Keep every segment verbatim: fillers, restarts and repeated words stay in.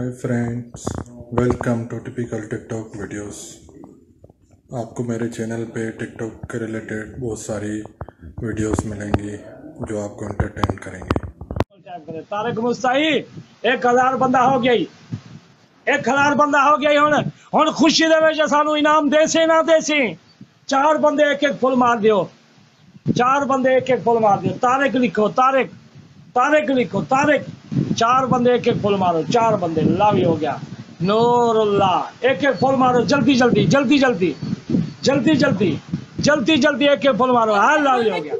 Hi friends, welcome to typical TikTok videos. आपको मेरे channel पे टिकटॉक के रिलेटेड बहुत सारी वीडियोस मिलेंगी जो आपको एंटरटेन करेंगे। तारक मुस्ताई एक हज़ार बंदा हो गई, एक हज़ार बंदा हो गई। हुण हुण खुशी दे विच सानू इनाम देसी ना देसी, चार बंदे एक एक फुल मार दियो, चार बंदे एक एक फुल मार दियो। तारक लिखो, तारक तारक लिखो, तारक। चार बंदे एक एक फुल मारो, चार बंदे। लावी हो गया, नूरुल्लाह। एक एक फुल मारो, जल्दी जल्दी जल्दी जल्दी जल्दी जल्दी जल्दी जल्दी एक एक फुल मारो। हाँ, लावी हो गया।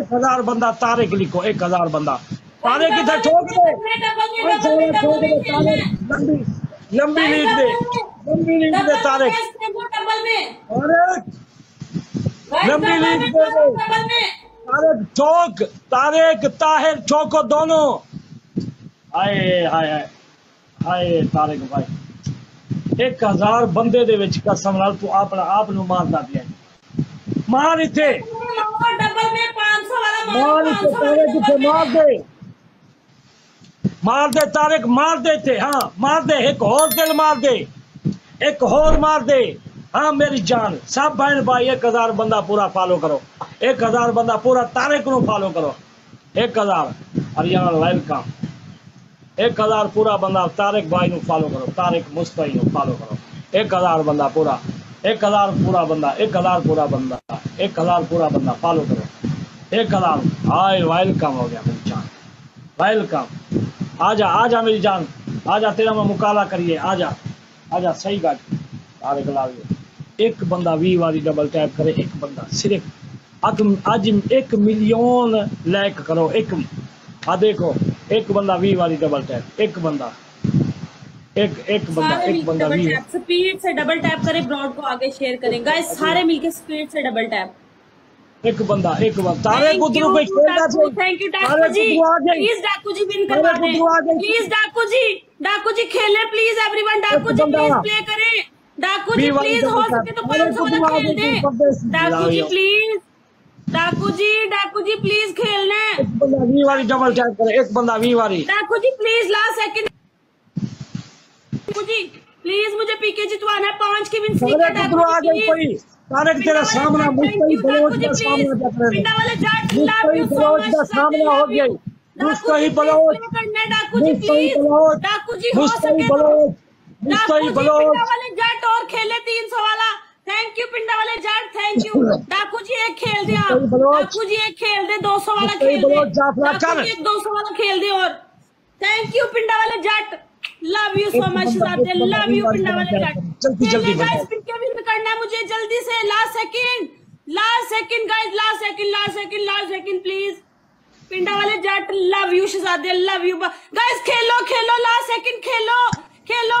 एक हजार बंदा तारिक लिखो, एक हजार बंदा तारिक। इधर ठोक दे, लंबी लंबी लीड दे, लंबी लीड दे तारिक। लंबी लीड दे तारिक, ठोक। तारिक, ताहिर, ठोको दोनों। हाय हाय हाय हाय तारिक भाई, एक हजार बंदे दे विच कसम नाल तू अपना आप नू मारदा पिया। मार इथे, मार इथे तारिक, इथे मार दे, मार दे तारिक, मार दे इथे। हाँ, मार दे। एक होर दिल मार दे, एक होर मार दे। हाँ मेरी जान, सब बहन भाई एक हजार बंदा पूरा फॉलो करो, एक हजार बंदा पूरा तारिक को फॉलो करो। एक हजार हरियाणा वेलकम, एक हजार पूरा बंदा तारिक भाई को फॉलो करो, तारिक मुस्तई को फॉलो करो। एक हजार बंदा पूरा, एक हजार पूरा बंदा, एक हजार पूरा बंदा, एक हजार पूरा बंदा फॉलो करो। एक हजार, हाय वेलकम हो गया मेरी जान, वेलकम। आजा आजा मेरी जान, आजा, तेरा मैं मुकाला करिए। आजा आजा, सही बात। तारिक लाओ, एक बंदा वी वाली डबल टैप करे, एक बंदा सिर्फ आज एक मिलियन लाइक करो। एक, हाँ देखो, एक बंदा वी वाली डबल टैप, एक बंदा एक एक बंदा एक बंदा वी स्पीड से डबल टैप करे, ब्रॉड को आगे शेयर करें गाइस, सारे मिलके स्पीड से डबल टैप। एक बंदा एक बंदा तारे को दूर पे खेलता है। थैंक यू डाकू जी, प्लीज डाकू जी विन करवा दें, प्लीज डाकू जी, डाकू जी खेलें प्लीज एवरीवन। डाकू जी प्लीज प्ले करें, डाकू जी प्लीज, हो सके तो पाँच सौ वाला खेल दे। डाकू जी प्लीज, डाकू जी, डाकू जी प्लीज खेलना। एक बंदा वी वाली डबल टैप करे, एक बंदा वी वाली। डाकू जी प्लीज लास्ट सेकंड, डाकू जी प्लीज मुझे पीके जितवाना है, पांच की विन स्ट्रीक है। डाकू जी प्लीज, तारिक तेरा सामना मुस्तई बलोच का सामना कर रहे हैं, पिंडा वाले Jat love you so much का सामना हो गया। मुस्तई बलोच डाकू जी प्लीज, डाकू जी हो सके तो मुस्तई बलोच वाले जाट और खेले तीन सौ वाला। थैंक यू पिंडा वाले जाट, थैंक यू। डाकू जी एक खेल दे आप, डाकू जी एक खेल दे, दो सौ वाला खेल दे, डाकू जी एक दो सौ वाला खेल दे। और थैंक यू पिंडा वाले Jat, love you so much, love you पिंडा वाले जाट। जल्दी जल्दी गाइस, पिंके विन करना है मुझे जल्दी से। Last second, last second guys, last second, last second, last second please. पिंडा वाले जाट लव यू शहजादे, लव यू गाइस। खेलो खेलो, लास्ट सेकंड खेलो खेलो।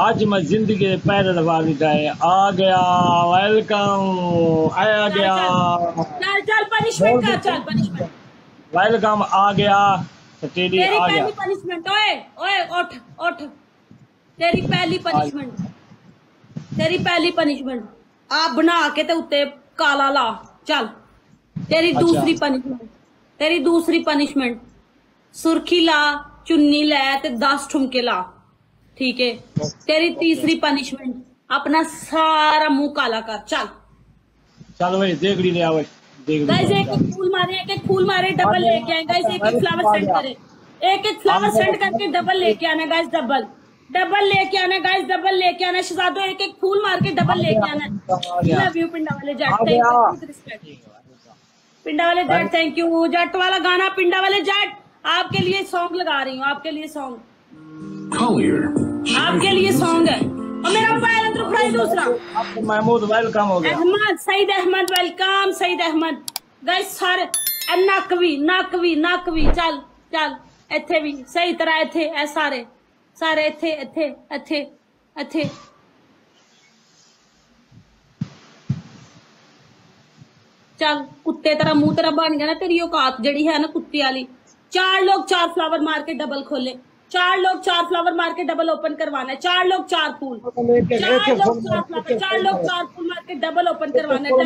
आज मैं जिंदगी के पैर दबा दिखाए, आ गया वेलकम, आ गया चल चल पनिशमेंट का, चल पनिशमेंट वेलकम आ गया। तेरी आ गया पहली पनिशमेंट, ओए ओए उठ उठ, तेरी पहली पनिशमेंट, तेरी पहली पनिशमेंट आ बना के ते उत्ते काला ला। चल तेरी दूसरी पनिशमेंट, तेरी दूसरी पनिशमेंट सुर्खी ला, चुन्नी ला ते दस ठुमके ला, ठीक है। तेरी तीसरी पनिशमेंट अपना सारा मुंह काला कर। चल चल भाई, देख ली ले देख। गाइस एक एक फूल मारे, एक एक फूल मारे, डबल लेके आए गाइस। एक एक फ्लावर सेंड करे, एक एक फ्लावर सेंड करके डबल लेके आना गाइस, डबल डबल लेके आना गाइस, डबल लेके आना शहजादो। एक एक फूल मार के डबल लेके आना। लव यू पिंडा वाले जाट, थैंक यू पिंडा वाले जाट, थैंक यू। जाट वाला गाना पिंडा वाले जाट, आपके लिए सॉन्ग लगा रही हूँ, आपके लिए सॉन्ग, आपके लिए सॉन्ग है। और मेरा मोबाइल अंतरप्राइज दूसरा महमूद वेलकम हो गया, अहमद सईद अहमद वेलकम, सईद अहमद गाइस। सारे नाकवी नाकवी नाकवी, चल चल इथे भी सही तरह, इथे सारे सारे इत्थे इत्थे इत्थे इत्थे चल कुत्ते तेरा मुंह तेरा बन गया ना, तेरी औकात जड़ी है ना कुत्ते वाली। चार लोग चार फ्लावर मार के डबल खोले, चार लोग चार फ्लावर मार के डबल ओपन करवाना है, चार लोग चार फूल, चार लोग चार फ्लावर, चार लोग चार फूल मार के डबल ओपन करवाना है,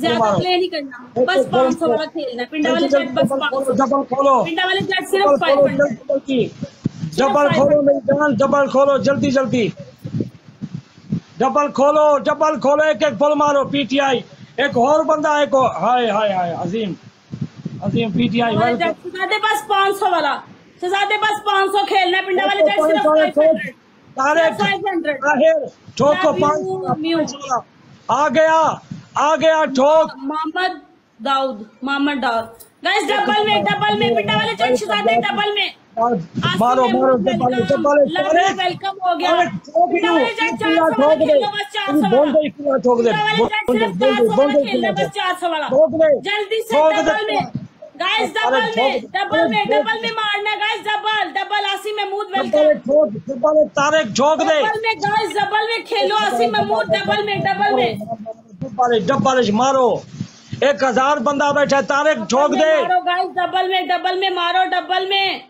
ज्यादा प्ले नहीं करना, बस पाँच सौ वाला खेलना है। पिंडा वाले जट बस पिंडा वाले जट सिर्फ फाइव हंड्रेड डबल खोलो, डबल खोलो जल्दी जल्दी, डबल खोलो डबल खोलो, एक एक बॉल मारो। पीटीआई एक और बंदा एक और, हाय हाय हाय अजीम अजीम पीटीआई शहजादे पास पाँच सौ वाला, शहजादे पास पाँच सौ खेलना है। पिंडा वाले जैसे ठोक को पाँच सौ आ गया आ गया ठोक। मोहम्मद दाऊद मोहम्मद दाऊद गाइस डबल में डबल में पिंडा वाले जैसे शहजादे डबल में मारो मारो वेलकम हो गया। जल्दी से डबल में गाइस डबल में डबल में डबल में मारना guys double double. Asim Mahmood welcome, Tariq झोंक दे गाइस डबल में खेलो। आसिम महमूद डबल में डबल में डबल मारो, एक हजार बंदा बैठा है। तारिक झोंक दे गाइस डबल में डबल में मारो डबल में।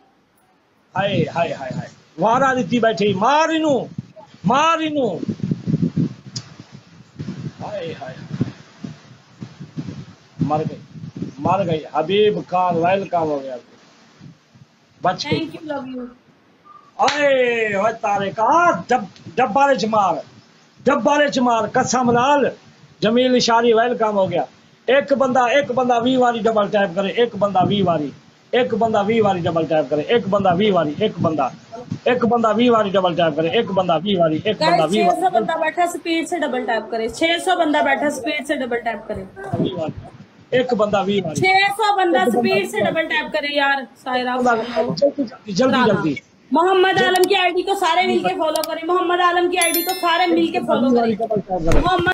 हाय हाय हाय हाय वारा रीति बैठी मार इनू मार इनू। हाय हाय मर गई मर गई। हबीब खान वेलकम हो गया, बच गई। Thank you love you. Hi Tariq डब्बाले च मार डब्बाले च मार। कसम लाल जमील इशारी वेलकम हो गया। एक बंदा एक बंदा वी वाली डबल टैप करे, एक बंदा वी वाली एक बंदा वी वाली डबल टैप करे, एक बंदा वी वाली एक बंदा एक बंदा वी वाली डबल टैप करे, एक बंदा वी वाली एक बंदा वी वाली। छह सौ बंदा बैठा स्पीड से डबल टैप करे, छह सौ बंदा बैठा स्पीड से डबल टैप करे, एक बंदा वी वाली छह सौ बंदा स्पीड से डबल टैप करे यार। सायरा जल्दी जल्दी मोहम्मद आलम की आईडी को सारे मिलके फॉलो करें, मोहम्मद आलम की आईडी को सारे मिलके फॉलो करें। मोहम्मद